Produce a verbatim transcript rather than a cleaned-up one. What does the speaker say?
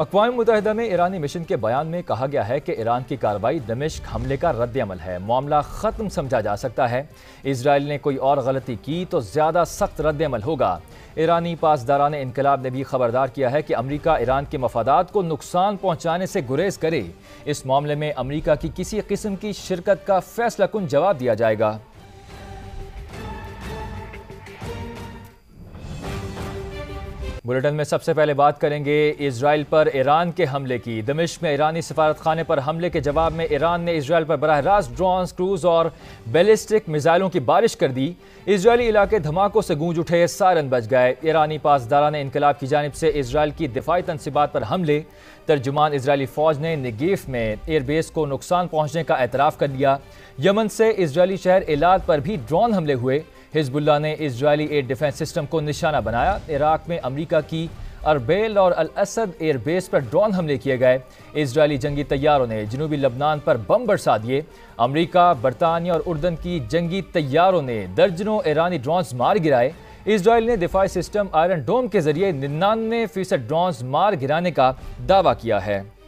अक़्वामे मुत्तहिदा में ईरानी मिशन के बयान में कहा गया है कि ईरान की कार्रवाई दमिश्क हमले का रद्दअमल है, मामला ख़त्म समझा जा सकता है। इसराइल ने कोई और गलती की तो ज़्यादा सख्त रद्दअमल होगा। ईरानी पासदारान इनकलाब ने भी खबरदार किया है कि अमरीका ईरान के मफादात को नुकसान पहुँचाने से गुरेज करे। इस मामले में अमरीका की किसी किस्म की शिरकत का फैसला कुन जवाब दिया जाएगा। बुलेटिन में सबसे पहले बात करेंगे इसराइल पर ईरान के हमले की। दमिश्क में ईरानी सफारतखाने पर हमले के जवाब में ईरान ने इसराइल पर बराह रास्त ड्रोन्स, क्रूज और बैलिस्टिक मिसाइलों की बारिश कर दी। इसराइली इलाके धमाकों से गूंज उठे, सायरन बज गए। ईरानी पासदारान इनकलाब की जानिब से इसराइल की दिफाई तनसीबात पर हमले। तर्जुमान इसराइली फौज ने निगीफ में एयरबेस को नुकसान पहुँचने का एतराफ़ कर लिया। यमन से इसराइली शहर इलाद पर भी ड्रोन हमले हुए। हिजबुल्ला ने इसराइली एयर डिफेंस सिस्टम को निशाना बनाया। इराक में अमरीका की अरबेल और अल असद एयरबेस पर ड्रोन हमले किए गए। इसराइली जंगी तैयारों ने जनूबी लबनान पर बम बरसा दिए। अमरीका, बरतानिया और उर्दन की जंगी तैयारों ने दर्जनों ईरानी ड्रोन्स मार गिराए। इसराइल ने दिफाई सिस्टम आयरन ड्रोम के जरिए निन्यानवे फीसद ड्रोन्स मार गिराने का दावा किया है।